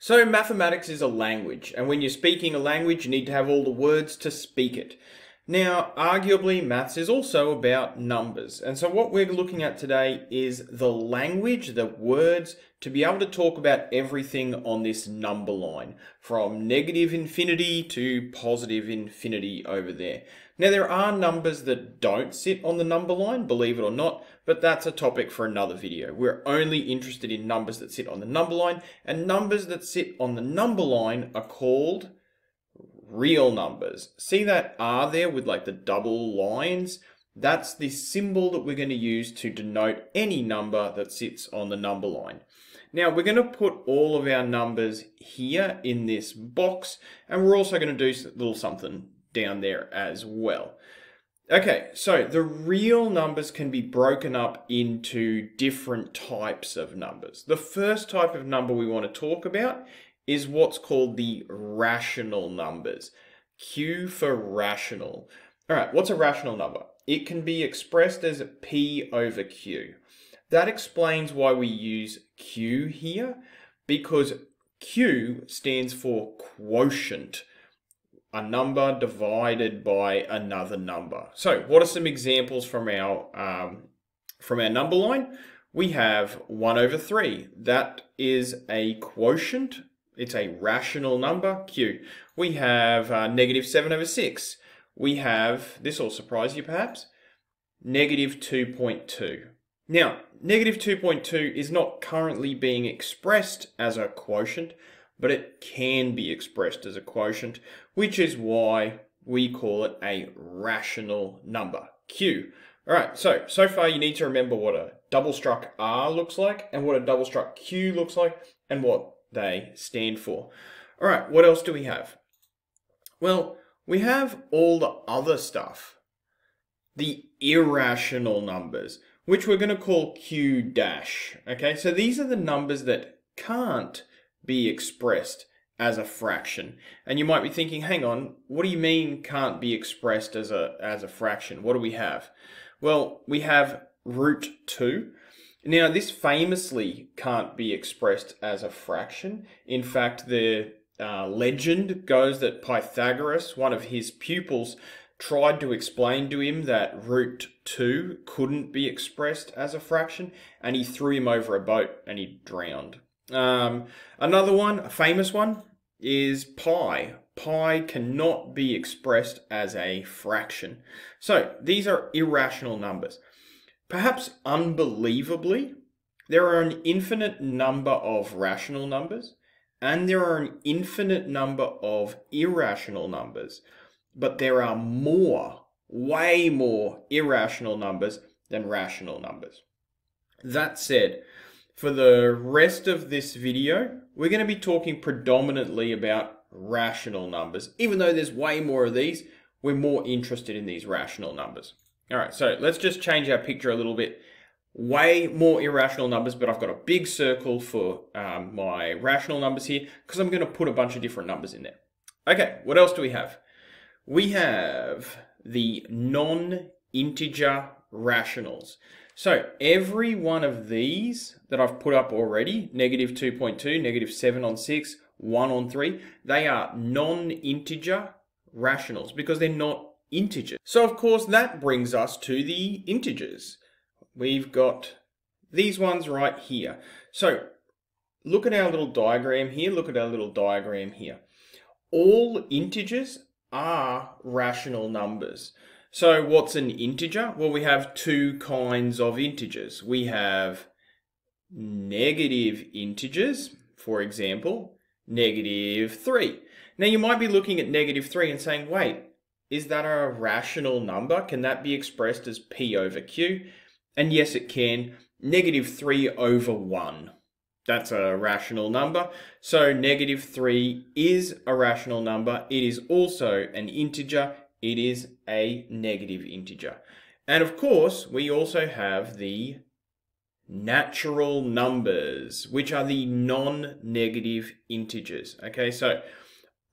So mathematics is a language, and when you're speaking a language, you need to have all the words to speak it. Now, arguably, maths is also about numbers. And so what we're looking at today is the language, the words, to be able to talk about everything on this number line, from negative infinity to positive infinity over there. Now, there are numbers that don't sit on the number line, believe it or not, but that's a topic for another video. We're only interested in numbers that sit on the number line, and numbers that sit on the number line are called real numbers. See that R there with like the double lines? That's the symbol that we're going to use to denote any number that sits on the number line. Now we're going to put all of our numbers here in this box, and we're also going to do a little something down there as well. Okay, so the real numbers can be broken up into different types of numbers. The first type of number we want to talk about is what's called the rational numbers. Q for rational. All right, what's a rational number? It can be expressed as P over Q. That explains why we use Q here, because Q stands for quotient, a number divided by another number. So what are some examples from our number line? We have 1/3. That is a quotient. It's a rational number, Q. We have -7/6. We have, this will surprise you perhaps, -2.2. Now, -2.2 is not currently being expressed as a quotient, but it can be expressed as a quotient, which is why we call it a rational number, Q. All right, so far you need to remember what a double struck R looks like, and what a double struck Q looks like, and what they stand for. All right, what else do we have? Well, we have all the other stuff, the irrational numbers, which we're going to call Q dash. Okay, so these are the numbers that can't be expressed as a fraction. And you might be thinking, hang on, what do you mean can't be expressed as a fraction? What do we have? Well, we have √2. Now, this famously can't be expressed as a fraction. In fact, the legend goes that Pythagoras, one of his pupils, tried to explain to him that √2 couldn't be expressed as a fraction, and he threw him over a boat and he drowned. Another one, a famous one, is pi. Pi cannot be expressed as a fraction. So these are irrational numbers. Perhaps unbelievably, there are an infinite number of rational numbers, and there are an infinite number of irrational numbers, but there are more, way more irrational numbers than rational numbers. That said, for the rest of this video, we're going to be talking predominantly about rational numbers. Even though there's way more of these, we're more interested in these rational numbers. All right, so let's just change our picture a little bit. Way more irrational numbers, but I've got a big circle for my rational numbers here because I'm going to put a bunch of different numbers in there. Okay, what else do we have? We have the non-integer rationals. So every one of these that I've put up already, -2.2, -7/6, 1/3, they are non-integer rationals because they're not integers. So of course that brings us to the integers. We've got these ones right here. So look at our little diagram here, look at our little diagram here. All integers are rational numbers. So what's an integer? Well, we have two kinds of integers. We have negative integers, for example, -3. Now you might be looking at -3 and saying, wait, is that a rational number? Can that be expressed as P over Q? And yes, it can. -3/1. That's a rational number. So -3 is a rational number. It is also an integer. It is a negative integer. And of course, we also have the natural numbers, which are the non-negative integers. Okay, so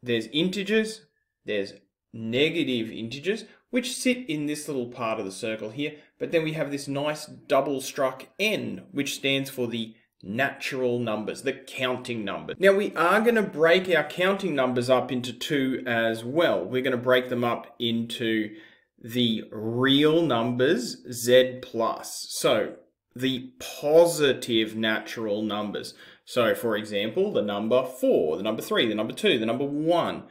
there's integers, there's negative integers, which sit in this little part of the circle here, but then we have this nice double struck N, which stands for the natural numbers, the counting numbers. Now we are going to break our counting numbers up into two as well. We're going to break them up into the real numbers, Z plus. So the positive natural numbers. So for example, the number 4, the number 3, the number 2, the number 1.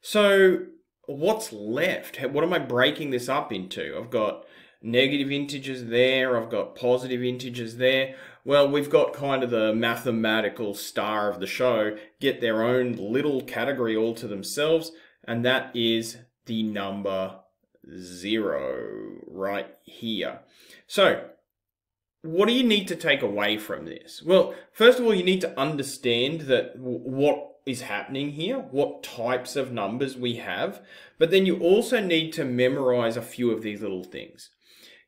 So what's left? What am I breaking this up into? I've got negative integers there, I've got positive integers there. Well, we've got kind of the mathematical star of the show get their own little category all to themselves, and that is the number 0 right here. So what do you need to take away from this? Well, first of all, you need to understand that what is happening here, what types of numbers we have, but then you also need to memorize a few of these little things.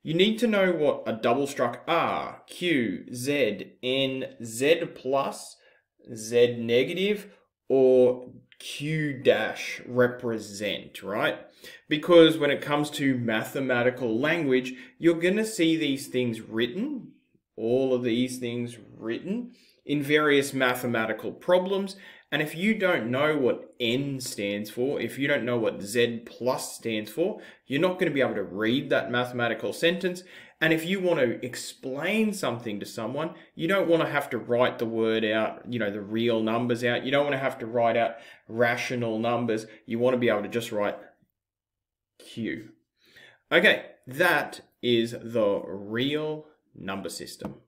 You need to know what a double struct R, Q, Z, N, Z plus, Z negative, or Q dash represent, right? Because when it comes to mathematical language, you're going to see these things written, all of these things written in various mathematical problems. And if you don't know what N stands for, if you don't know what Z plus stands for, you're not going to be able to read that mathematical sentence. And if you want to explain something to someone, you don't want to have to write the word out, you know, the real numbers out. You don't want to have to write out rational numbers. You want to be able to just write Q. Okay, that is the real number system.